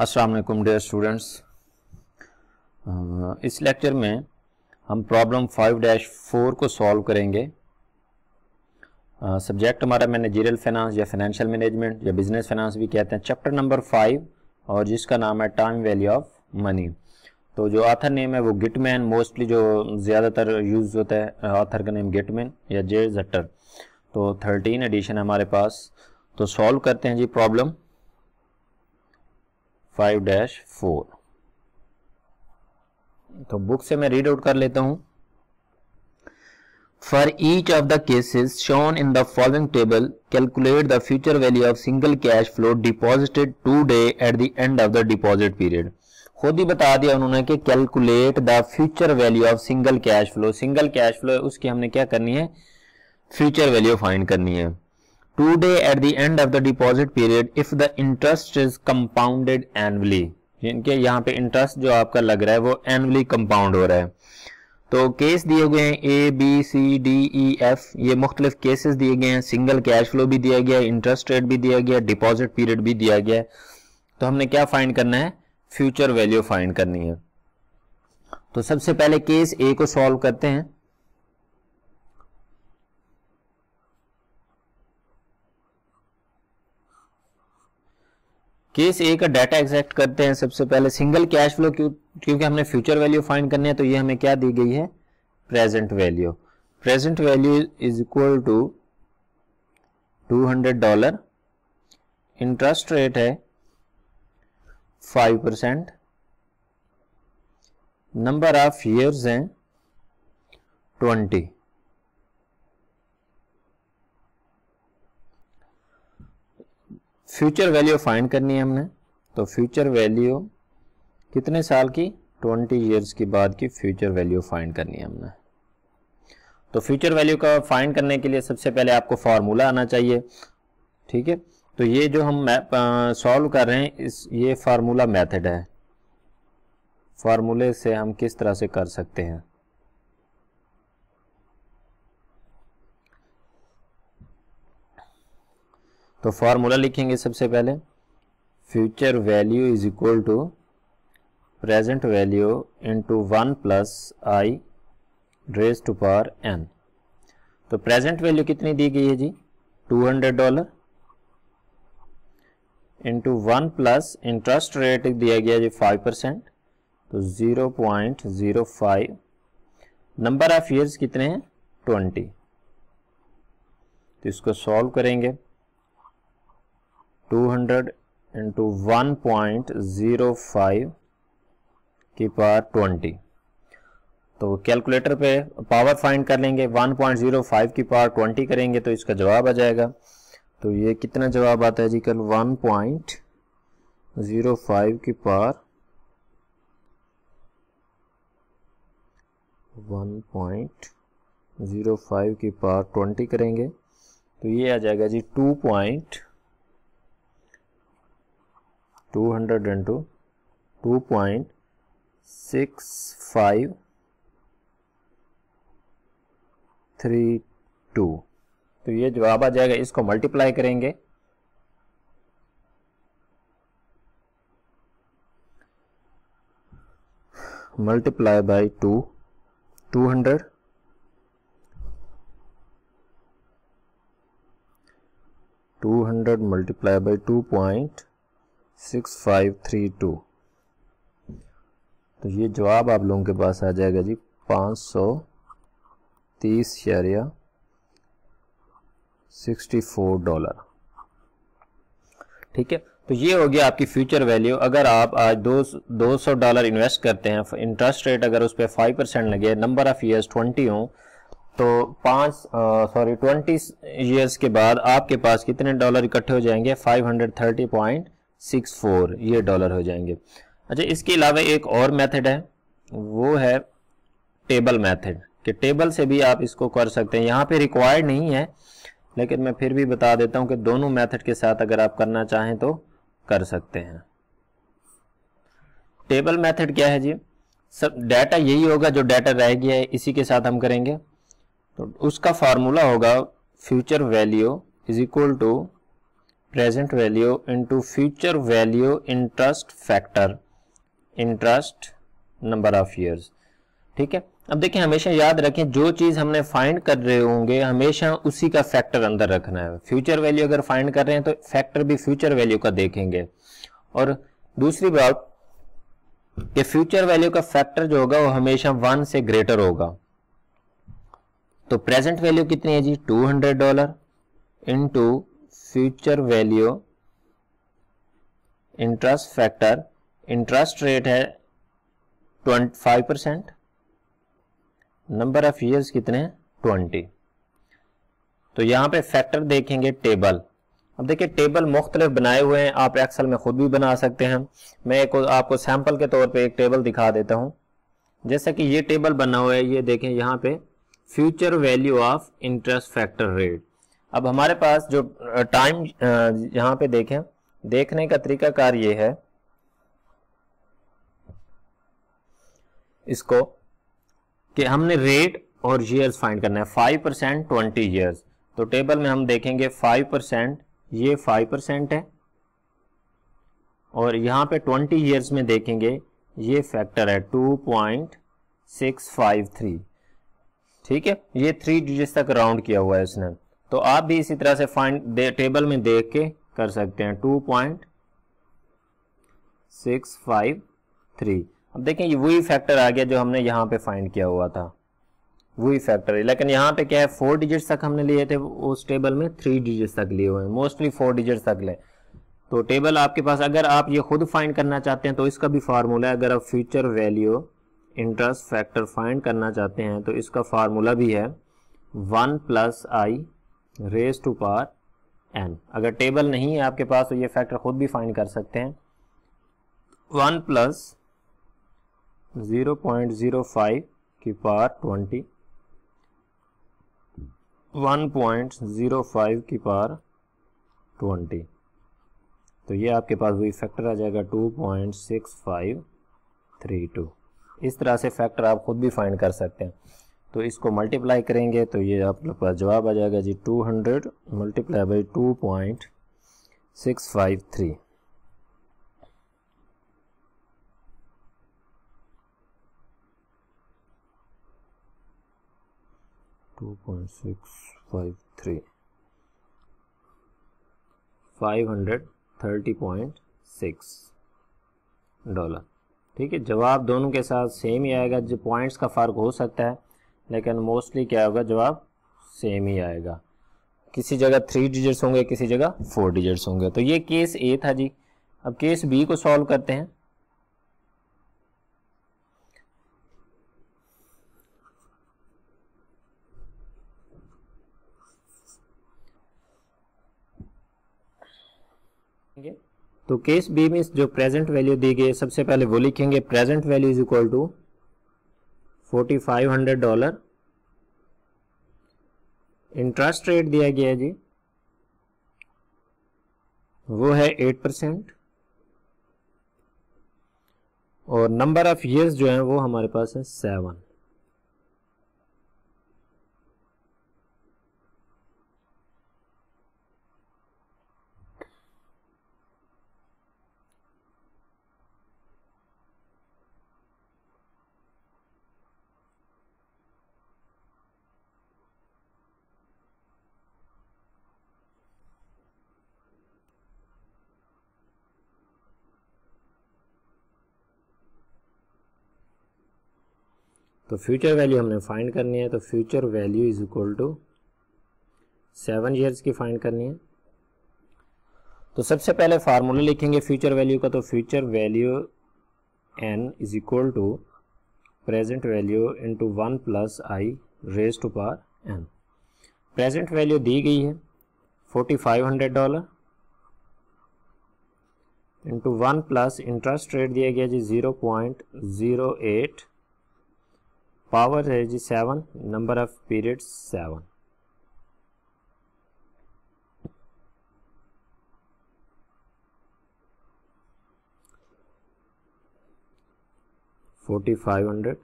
अस्सलाम वालेकुम dear students, इस लेक्चर में हम प्रॉब्लम 5-4 को सॉल्व करेंगे। सब्जेक्ट हमारा मैनेजरियल फाइनेंस या फाइनेंशियल मैनेजमेंट या बिजनेस फाइनेंस भी कहते हैं, चैप्टर नंबर 5 और जिसका नाम है टाइम वैल्यू ऑफ मनी। तो जो ऑथर नेम है वो गिटमैन, मोस्टली जो ज़्यादातर यूज़ होता है ऑथर का नेम गिटमैन या जे जट्टर। तो 13 एडिशन हमारे पास। तो सॉल्व करते हैं जी प्रॉब्लम 5-4। तो बुक से मैं रीड आउट कर लेता हूं। For each of the cases shown in the following table calculate the future value of single cash flow deposited today at the end of the deposit period. खुद ही बता दिया उन्होंने कि calculate the future value of single cash flow. Single cash flow है, उसकी हमने क्या करनी है, फ्यूचर वैल्यू फाइंड करनी है। Today at the end of the deposit period if the interest is compounded annually. इनके यहाँ पे इंटरेस्ट जो आपका लग रहा है वो एनुअली कंपाउंड हो रहा है। तो केस दिए गए हैं A, B, C, D, E, F, ये मुख्तलिफ केसेस दिए गए हैं। सिंगल कैश फ्लो भी दिया गया है, इंटरेस्ट रेट भी दिया गया है, डिपॉजिट पीरियड भी दिया गया है। तो हमने क्या फाइंड करना है, फ्यूचर वैल्यू फाइंड करनी है। तो सबसे पहले केस ए को सॉल्व करते हैं। केस ए का डाटा एक्सट्रैक्ट करते हैं। सबसे पहले सिंगल कैश फ्लो क्योंकि हमने फ्यूचर वैल्यू फाइंड करनी है, तो ये हमें क्या दी गई है, present value. Present value is equal to $200, interest rate है 5%, नंबर ऑफ ईयर्स हैं 20। फ्यूचर वैल्यू फाइंड करनी है हमने। तो फ्यूचर वैल्यू कितने साल की, 20 इयर्स के बाद की फ्यूचर वैल्यू फाइंड करनी है हमने। तो फ्यूचर वैल्यू का फाइंड करने के लिए सबसे पहले आपको फार्मूला आना चाहिए, ठीक है। तो ये जो हम सॉल्व कर रहे हैं ये फार्मूला मेथड है। फार्मूले से हम किस तरह से कर सकते हैं, तो फार्मूला लिखेंगे सबसे पहले। Future value is equal to present value into 1 + i⁴n। तो प्रेजेंट वैल्यू कितनी दी गई है जी, $200 इंटू 1 प्लस इंटरेस्ट रेट दिया गया जी 5%, तो 0.05। नंबर ऑफ ईयर्स कितने हैं, 20। तो इसको सॉल्व करेंगे। 200 इंटू 1.05 की पावर 20। तो कैलकुलेटर पे पावर फाइंड कर लेंगे, 1.05 की पावर 20 करेंगे तो इसका जवाब आ जाएगा। तो ये कितना जवाब आता है जी, कल 1.05 की पावर 20 करेंगे तो ये आ जाएगा जी 200 इंटू 2.6532। तो ये जवाब आ जाएगा। इसको मल्टीप्लाई करेंगे मल्टीप्लाई बाई 200 मल्टीप्लाई बाई 2.6532। तो ये जवाब आप लोगों के पास आ जाएगा जी 530.64 डॉलर, ठीक है। तो ये हो गया आपकी फ्यूचर वैल्यू। अगर आप आज $200 इन्वेस्ट करते हैं, इंटरेस्ट रेट अगर उस पर 5% लगे, नंबर ऑफ ईयर्स 20 हो, तो 20 ईयर्स के बाद आपके पास कितने डॉलर इकट्ठे हो जाएंगे, 530.64 ये डॉलर हो जाएंगे। अच्छा, इसके अलावा एक और मेथड है, वो है टेबल मेथड, कि टेबल से भी आप इसको कर सकते हैं। यहाँ पे रिक्वायर्ड नहीं है, लेकिन मैं फिर भी बता देता हूँ कि दोनों मेथड के साथ अगर आप करना चाहें तो कर सकते हैं। टेबल मेथड क्या है जी, सब डाटा यही होगा जो डाटा रह गया है, इसी के साथ हम करेंगे। तो उसका फार्मूला होगा future value is equal to present value into future value interest factor, interest number of years. ठीक है, अब देखिए हमेशा याद रखें जो चीज़ हमने फाइंड कर रहे होंगे हमेशा उसी का फैक्टर अंदर रखना है। फ्यूचर वैल्यू अगर फाइंड कर रहे हैं तो फैक्टर भी फ्यूचर वैल्यू का देखेंगे। और दूसरी बात कि फ्यूचर वैल्यू का फैक्टर जो होगा वो हमेशा 1 से ग्रेटर होगा। तो प्रेजेंट वैल्यू कितनी है जी $200 into future value interest factor, interest rate है 25%, नंबर ऑफ ईयर्स कितने हैं 20। तो यहाँ पे फैक्टर देखेंगे टेबल। अब देखिए टेबल मुख्तलिफ बनाए हुए हैं, आप एक्सेल में खुद भी बना सकते हैं। मैं एक आपको सैंपल के तौर पे एक टेबल दिखा देता हूँ। जैसा कि ये टेबल बना हुआ है, ये देखें यहाँ पे future value of interest factor rate. अब हमारे पास जो टाइम यहाँ पे देखें, देखने का तरीकाकार ये है, इसको कि हमने रेट और ईयर्स फाइंड करना है। 5% 20 ईयर्स, तो टेबल में हम देखेंगे 5%, ये 5% है और यहाँ पे 20 ईयर्स में देखेंगे ये फैक्टर है 2.653। ठीक है, ये 3 digits तक राउंड किया हुआ है इसने। तो आप भी इसी तरह से फाइंड टेबल में देख के कर सकते हैं 2.653। अब देखें ये वही फैक्टर आ गया जो हमने यहाँ पे फाइंड किया हुआ था, वही फैक्टर है। लेकिन यहाँ पे क्या है 4 digits तक हमने लिए थे, उस टेबल में 3 digits तक लिए हुए हैं, मोस्टली 4 digits तक ले। तो टेबल आपके पास, अगर आप ये खुद फाइंड करना चाहते हैं तो इसका भी फार्मूला है। अगर आप future value interest factor find करना चाहते हैं तो इसका फार्मूला भी है 1 + i raised to power n। अगर टेबल नहीं है आपके पास तो ये फैक्टर खुद भी फाइंड कर सकते हैं। 1 + 0.05 की पावर 20, 1.05 की पावर 20। तो ये आपके पास वही फैक्टर आ जाएगा 2.6532। इस तरह से फैक्टर आप खुद भी फाइंड कर सकते हैं। तो इसको मल्टीप्लाई करेंगे तो ये आप लोग का जवाब आ जाएगा जी 200 × 2.653। $530.6। ठीक है, जवाब दोनों के साथ सेम ही आएगा, जो पॉइंट्स का फ़र्क हो सकता है लेकिन मोस्टली क्या होगा जवाब सेम ही आएगा। किसी जगह 3 digits होंगे, किसी जगह 4 digits होंगे। तो ये केस ए था जी। अब केस बी को सॉल्व करते हैं। तो केस बी में जो प्रेजेंट वैल्यू दी गई सबसे पहले वो लिखेंगे, present value is equal to $4,500। Interest rate दिया गया है जी वो है 8% और नंबर ऑफ ईयर्स जो है वो हमारे पास है 7। तो फ्यूचर वैल्यू हमने फाइंड करनी है, तो future value is equal to 7 years की फाइंड करनी है। तो सबसे पहले फार्मूला लिखेंगे फ्यूचर वैल्यू का, तो future value n is equal to present value into 1 + i raised to power n। Present value दी गई है $4,500 इंटू 1 + इंटरेस्ट रेट दिया गया जी 0.08, पावर है जी 7, नंबर ऑफ पीरियड 7। $4,500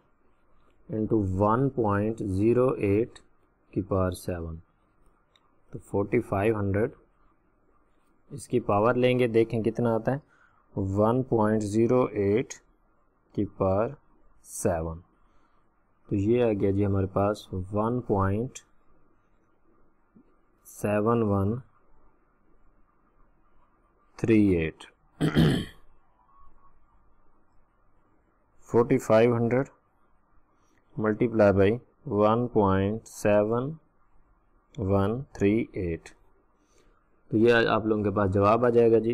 इंटू 1.08 की पावर 7, तो 4,500 इसकी पावर लेंगे, देखें कितना आता है 1.08 की पावर 7। तो ये आ गया जी हमारे पास 1.7138 4500 मल्टीप्लाई बाई 1.7138। तो ये आप लोगों के पास जवाब आ जाएगा जी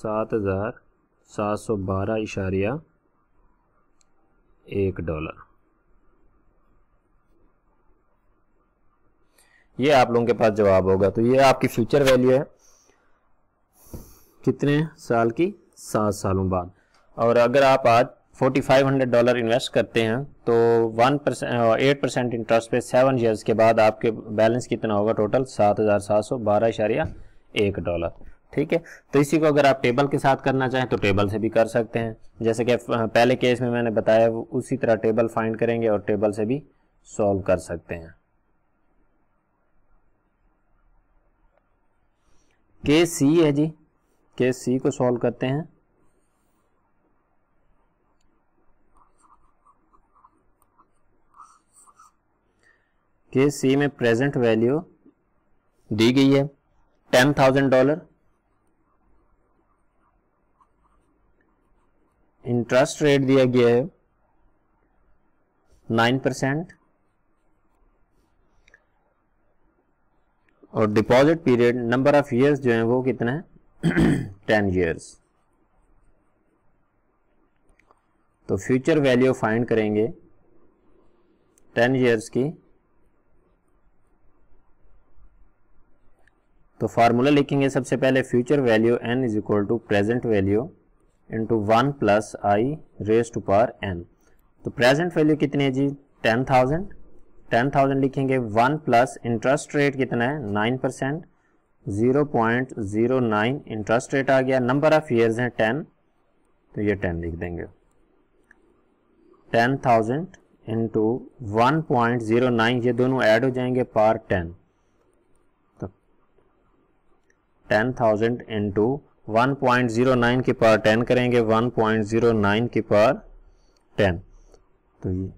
7,712.1 डॉलर। ये आप लोगों के पास जवाब होगा। तो ये आपकी फ्यूचर वैल्यू है कितने साल की, 7 सालों बाद। और अगर आप आज 4500 डॉलर इन्वेस्ट करते हैं तो 8% इंटरेस्ट पे 7 ईयर्स के बाद आपके बैलेंस कितना होगा टोटल 7,712.1 डॉलर। ठीक है, तो इसी को अगर आप टेबल के साथ करना चाहें तो टेबल से भी कर सकते हैं, जैसे कि पहले केस में मैंने बताया उसी तरह टेबल फाइंड करेंगे और टेबल से भी सॉल्व कर सकते हैं। केस सी है जी, केस सी को सॉल्व करते हैं। केस सी में प्रेजेंट वैल्यू दी गई है 10,000 डॉलर, इंटरेस्ट रेट दिया गया है 9% और deposit period number of years जो है वो कितना है 10 ईयर्स। तो फ्यूचर वैल्यू फाइंड करेंगे 10 ईयर्स की। तो फार्मूला लिखेंगे सबसे पहले, future value n = present value into 1 + i⁴n। तो प्रेजेंट वैल्यू कितनी है जी 10,000 लिखेंगे, 1 प्लस इंटरेस्ट रेट कितना है 9%, 0.09 इंटरेस्ट रेट आ गया, नंबर ऑफ ईयर्स हैं 10, तो ये 10 लिख देंगे। 10,000 इंटू 1.09 ये दोनों ऐड हो जाएंगे पार 10। तो 10,000 इंटू 1.09 की पार 10 करेंगे, 1.09 की पार 10, तो ये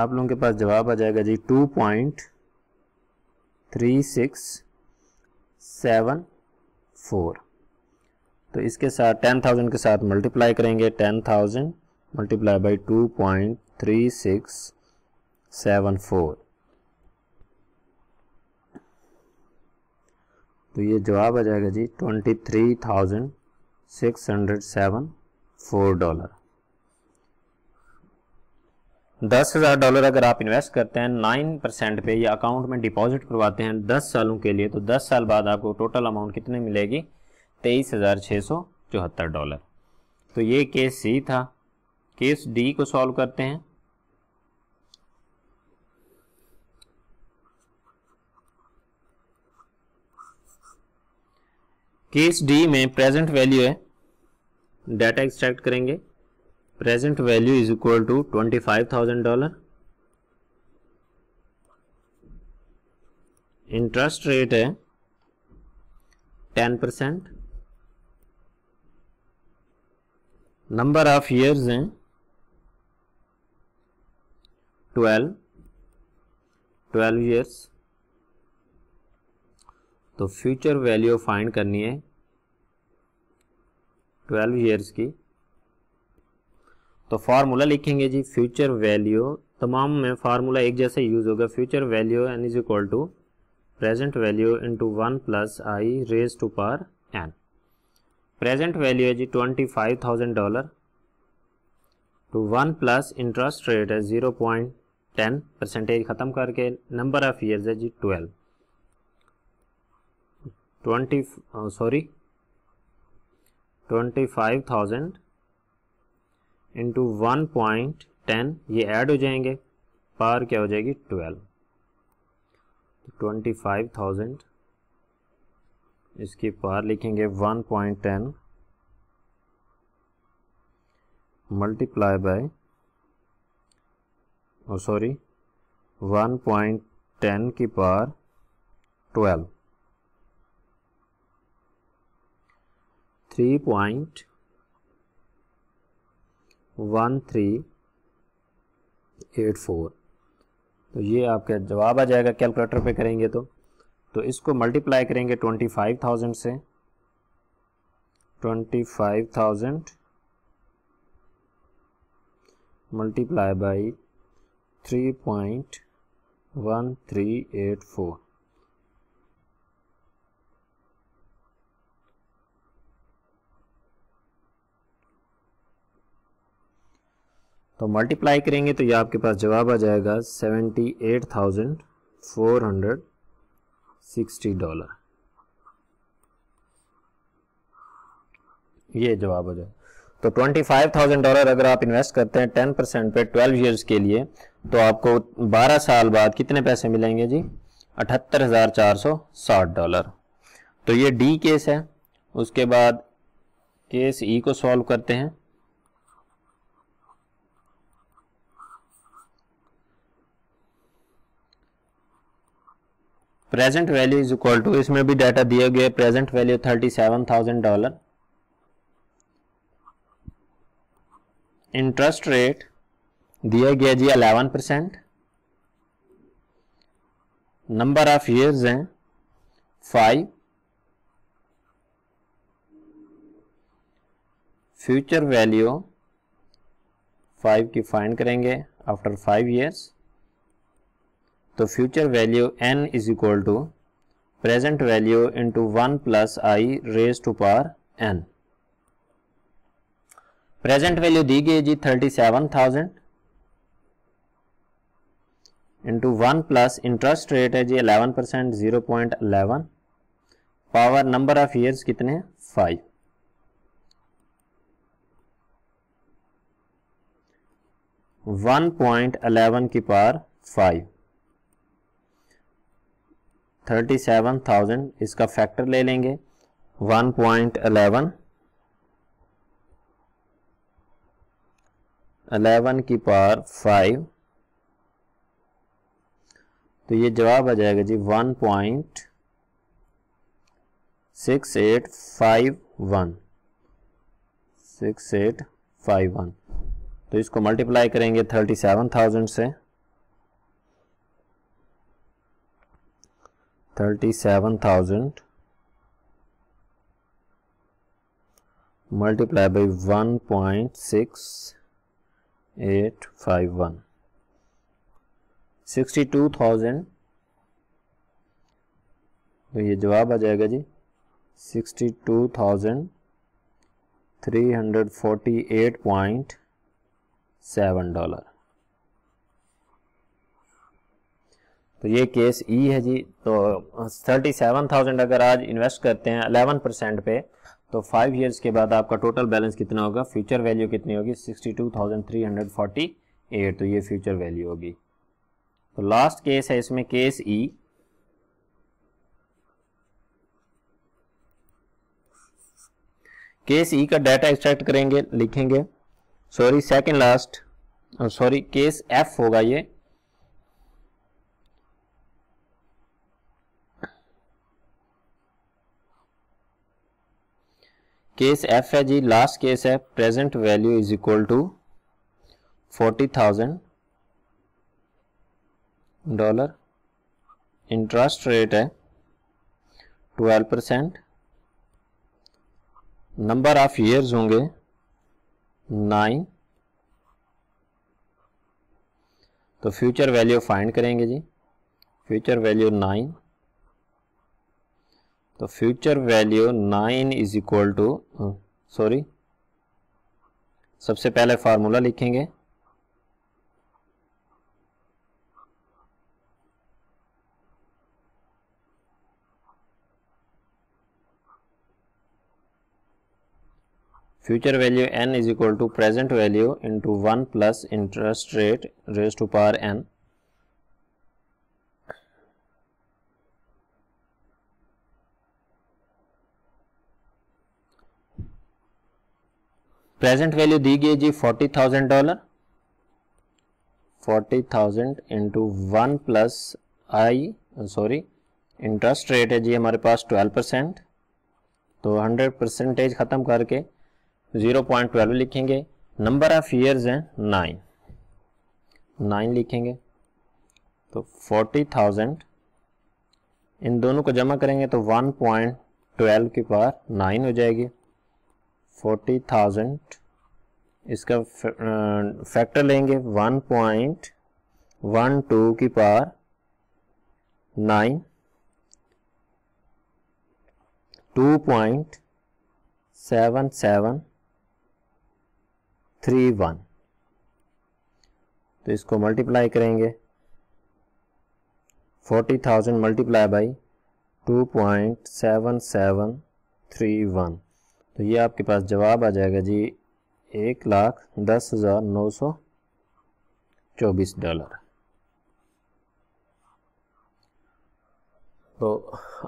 आप लोगों के पास जवाब आ जाएगा जी 2.3674। तो इसके साथ 10,000 के साथ मल्टीप्लाई करेंगे, 10,000 मल्टीप्लाई बाई 2.3674। तो ये जवाब आ जाएगा जी 23,674 डॉलर। 10,000 डॉलर अगर आप इन्वेस्ट करते हैं 9% पे या अकाउंट में डिपॉजिट करवाते हैं 10 सालों के लिए, तो 10 साल बाद आपको टोटल अमाउंट कितने मिलेगी 23,674 डॉलर। तो ये केस सी था। केस डी को सॉल्व करते हैं। केस डी में प्रेजेंट वैल्यू है, डाटा एक्सट्रैक्ट करेंगे, present value = 25,000 dollar, interest rate है 10%, नंबर ऑफ इयर्स हैं 12 ईयर्स। तो फ्यूचर वैल्यू फाइंड करनी है 12 ईयर्स की। तो फार्मूला लिखेंगे जी फ्यूचर वैल्यू, तमाम में फार्मूला एक जैसे यूज होगा, future value n = present value into 1 + i⁴n। Present value है जी 25,000 डॉलर, तो 1 प्लस इंटरेस्ट रेट है 0.10% ख़त्म करके, नंबर ऑफ ईयर्स है जी 25,000 इंटू 1.10 ये ऐड हो जाएंगे, पावर क्या हो जाएगी 12, 25,000 इसकी पावर लिखेंगे 1.10 मल्टीप्लाई बाय 1.10 की पावर 12। 3.1384। तो ये आपका जवाब आ जाएगा कैलकुलेटर पे करेंगे तो इसको मल्टीप्लाई करेंगे 25,000 से। 25,000 मल्टीप्लाई बाई 3.1384। तो मल्टीप्लाई करेंगे तो ये आपके पास जवाब आ जाएगा $78,460। ये जवाब आ जाएगा। तो $25,000 अगर आप इन्वेस्ट करते हैं 10% पे 12 इयर्स के लिए, तो आपको 12 साल बाद कितने पैसे मिलेंगे जी? $78,460। तो ये डी केस है। उसके बाद केस ई को सॉल्व करते हैं। Present value is equal to, इसमें भी डाटा दिया गया, प्रेजेंट वैल्यू $37,000, इंटरेस्ट रेट दिया गया जी 11%, नंबर ऑफ इयर्स हैं 5, फ्यूचर वैल्यू 5 की फाइंड करेंगे आफ्टर 5 इयर्स। तो future value n is equal to present value into 1 + i raise to power n। Present value दी गई जी 37,000 इंटू 1 प्लस इंटरेस्ट रेट है जी 11% 0.11 पावर नंबर ऑफ ईयर्स कितने 5। (1.11^5) 37,000 इसका फैक्टर ले लेंगे 1.11 11^5। तो ये जवाब आ जाएगा जी 1.6851 6851। तो इसको मल्टीप्लाई करेंगे 37,000 से। 37,000 मल्टीप्लाई बाई 1.6851 62,000। तो ये जवाब आ जाएगा जी 62,348.7 डॉलर। तो ये केस ई है जी। तो 37,000 अगर आज इन्वेस्ट करते हैं 11% पे, तो 5 इयर्स के बाद आपका टोटल बैलेंस कितना होगा? फ्यूचर वैल्यू कितनी होगी? 62,348। तो ये फ्यूचर वैल्यू होगी। तो लास्ट केस है इसमें केस ई। केस ई का डाटा एक्सट्रैक्ट करेंगे, लिखेंगे केस एफ होगा ये। केस एफ है जी, लास्ट केस है। Present value is equal to $40,000, interest rate है 12%, नंबर ऑफ ईयर्स होंगे 9। तो फ्यूचर वैल्यू फाइंड करेंगे जी, फ्यूचर वैल्यू 9। तो future value 9 is equal to सबसे पहले फार्मूला लिखेंगे future value n is equal to present value into 1 plus interest rate raise to power n। Present value दी गई जी $40,000, 40,000 इंटू 1 प्लस इंटरेस्ट रेट है जी हमारे पास 12%, तो 100% ख़त्म करके 0.12 लिखेंगे। नंबर ऑफ ईयर्स हैं 9 लिखेंगे। तो 40,000 इन दोनों को जमा करेंगे तो 1.12 की पावर 9 हो जाएगी। 40,000 इसका फैक्टर लेंगे 1.12 की पावर 9, 2.7731। तो इसको मल्टीप्लाई करेंगे 40,000 मल्टीप्लाई बाई 2.7731। तो ये आपके पास जवाब आ जाएगा जी $1,10,924। तो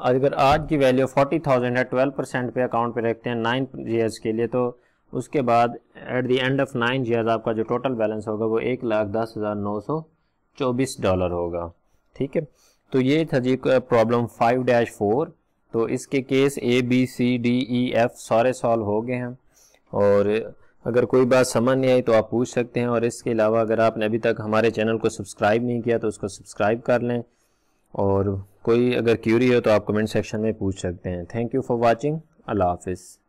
अगर आज की वैल्यू 40,000 है, 12% पे अकाउंट पे रखते हैं 9 years के लिए, तो उसके बाद at the end of 9 years आपका जो टोटल बैलेंस होगा वो $1,10,924 होगा। ठीक है, तो ये था जी प्रॉब्लम 5-4। तो इसके केस A B C D E F सारे सॉल्व हो गए हैं, और अगर कोई बात समझ नहीं आई तो आप पूछ सकते हैं। और इसके अलावा अगर आपने अभी तक हमारे चैनल को सब्सक्राइब नहीं किया तो उसको सब्सक्राइब कर लें, और कोई अगर क्यूरी हो तो आप कमेंट सेक्शन में पूछ सकते हैं। Thank you for watching. अल्लाह हाफिज़।